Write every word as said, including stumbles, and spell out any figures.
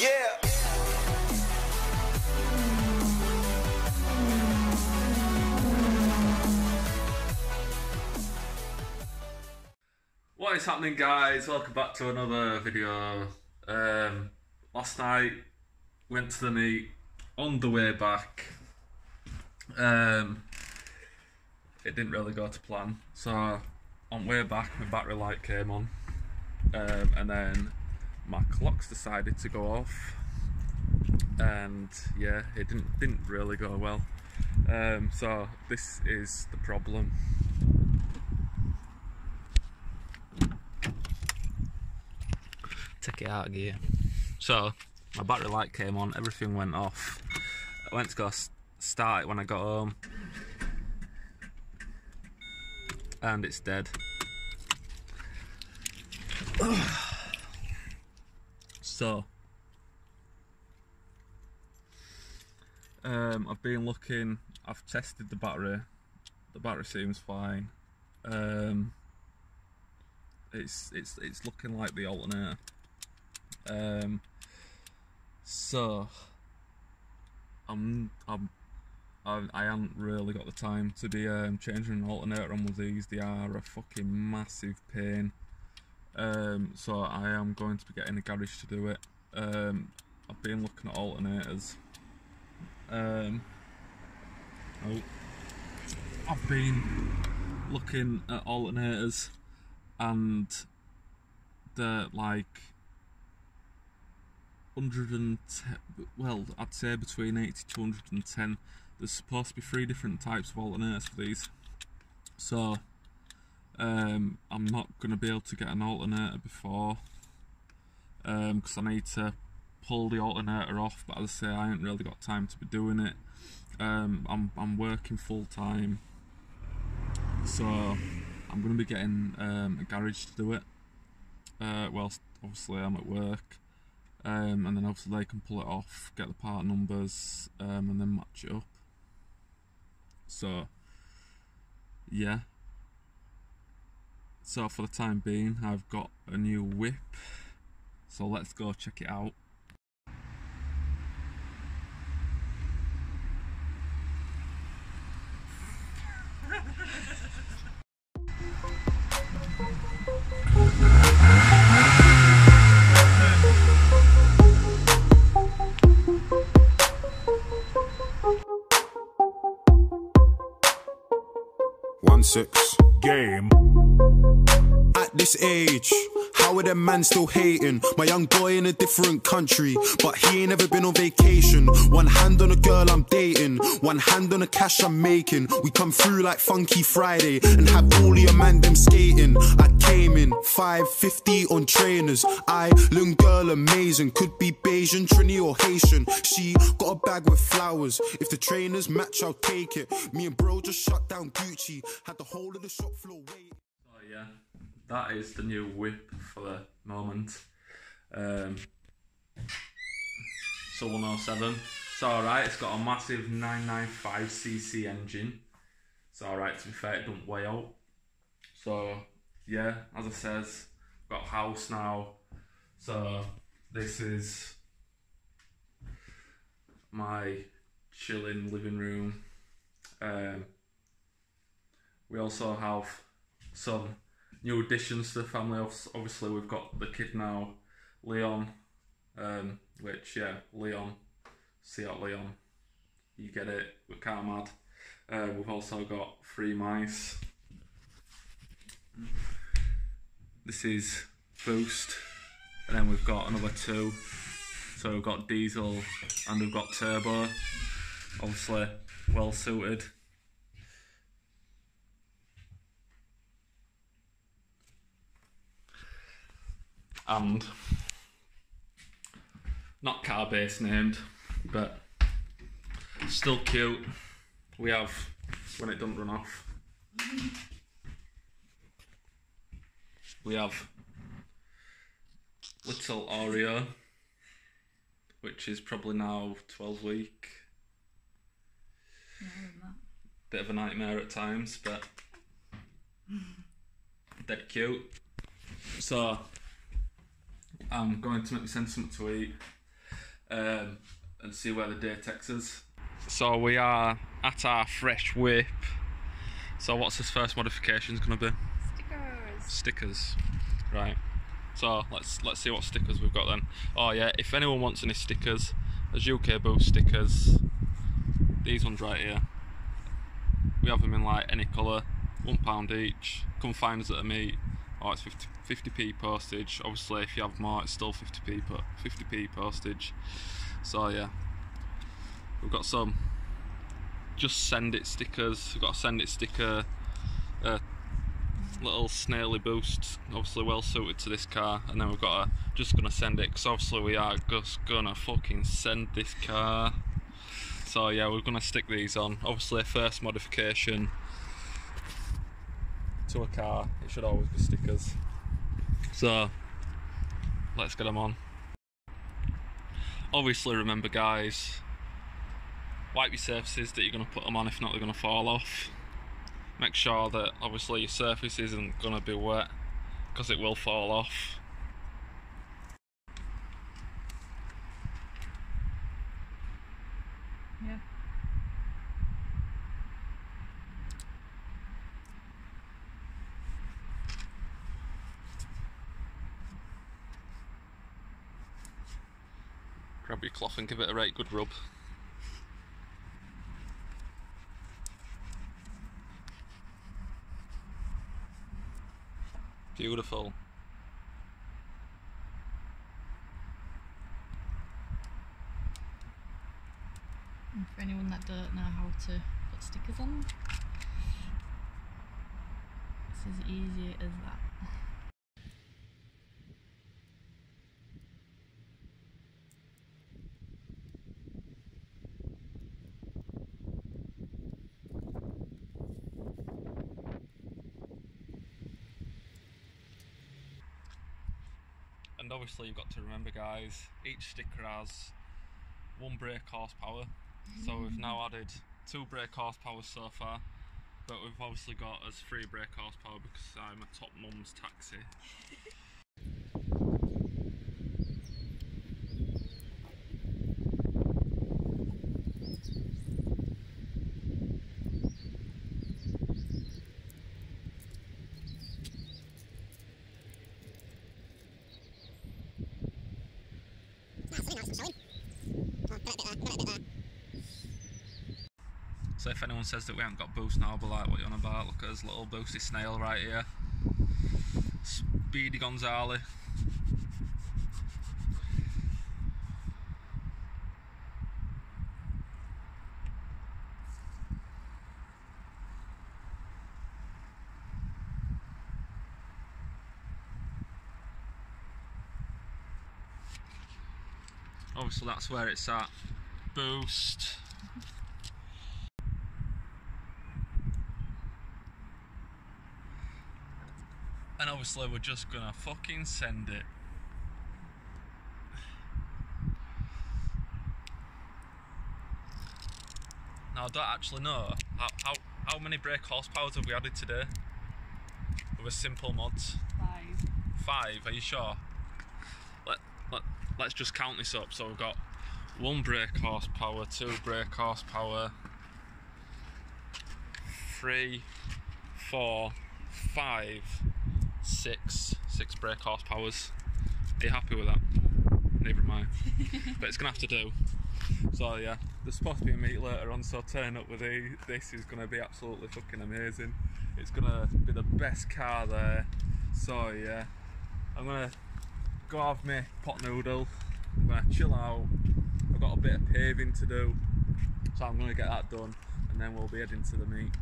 Yeah. What is happening, guys? Welcome back to another video. Um, last night went to the meet. On the way back, um, it didn't really go to plan. So on the way back, my battery light came on, um, and then my clocks decided to go off, and yeah, it didn't didn't really go well. Um, so this is the problem. Take it out of gear. So my battery light came on, everything went off. I went to go start it when I got home, and it's dead. So, um, I've been looking, I've tested the battery, the battery seems fine. Um, it's, it's, it's looking like the alternator. Um, so, I'm, I'm, I, I haven't really got the time to be um, changing an alternator on one of these. They are a fucking massive pain. Um, so I am going to be getting a garage to do it. Um, I've been looking at alternators. Um, oh, I've been looking at alternators, and they're like one hundred and ten. Well, I'd say between eighty to one hundred and ten. There's supposed to be three different types of alternators for these. So. Um, I'm not going to be able to get an alternator before, because um, I need to pull the alternator off, but as I say, I ain't really got time to be doing it. um, I'm, I'm working full time, so I'm going to be getting um, a garage to do it, uh, whilst obviously I'm at work, um, and then obviously they can pull it off, get the part numbers, um, and then match it up. So yeah. So for the time being, I've got a new whip, so let's go check it out. One six game. This age, how are them man still hating? My young boy in a different country, but he ain't ever been on vacation. One hand on a girl I'm dating, one hand on the cash I'm making. We come through like Funky Friday and have all your man them skating. I came in five fifty on trainers. I look girl amazing, could be Bayesian, Trini or Haitian. She got a bag with flowers. If the trainers match, I'll take it. Me and bro just shut down Gucci, had the whole of the shop floor waiting. Oh yeah. That is the new whip for the moment. Um, so one oh seven. It's alright, it's got a massive nine ninety-five c c engine. It's alright, to be fair, it doesn't weigh out. So yeah, as I says, got a house now. So this is my chilling living room. Um, we also have some new additions to the family. Obviously we've got the kid now, Leon, um, which yeah, Leon, see out Leon, you get it, we're kind of mad. Uh, we've also got three mice. This is Boost, and then we've got another two. So we've got Diesel and we've got Turbo, obviously well suited. And not car based named, but still cute. We have when it don't run off. We have little Oreo, which is probably now twelve week. Bit of a nightmare at times, but dead cute. So I'm going to make myself something to eat. um, and see where the day takes us. So we are at our fresh whip. So what's this first modification going to be? Stickers. Stickers, right. So let's let's see what stickers we've got then. Oh yeah, if anyone wants any stickers, there's U K Boost stickers. These ones right here. We have them in like any colour, one pound each. Come find us at a meet. Oh, it's fifty p postage. Obviously, if you have more, it's still fifty p postage. So yeah, we've got some just send it stickers. We've got a send it sticker. Uh, little snaily Boost, obviously well suited to this car, and then we've got a just gonna send it, because obviously we are just gonna fucking send this car. So yeah, we're gonna stick these on. Obviously first modification to a car, it should always be stickers, so let's get them on. Obviously remember guys, wipe your surfaces that you're gonna put them on, if not they're gonna fall off. Make sure that obviously your surface isn't going to be wet, because it will fall off. Yeah. Grab your cloth and give it a right good rub. Beautiful. And for anyone that don't know how to put stickers on, it's as easy as that. And obviously you've got to remember guys, each sticker has one brake horsepower, so we've now added two brake horsepower so far, but we've obviously got as three brake horsepower because I'm a top mum's taxi. So if anyone says that we haven't got Boost now, but like, what you on about? Look at this little boosty snail right here, Speedy Gonzales. Obviously that's where it's at, Boost. And obviously we're just gonna fucking send it. Now I don't actually know how, how, how many brake horsepowers have we added today with a simple mods? Five. Five, are you sure? Let, let, let's just count this up. So we've got one brake horsepower, two brake horsepower, three, four, five, six six brake horsepowers. Are you happy with that? Never mind. But it's gonna have to do. So yeah, there's supposed to be a meet later on, so turn up with these. This is gonna be absolutely fucking amazing. It's gonna be the best car there. So yeah, I'm gonna go have my pot noodle, I'm gonna chill out. I've got a bit of paving to do, so I'm gonna get that done and then we'll be heading to the meet.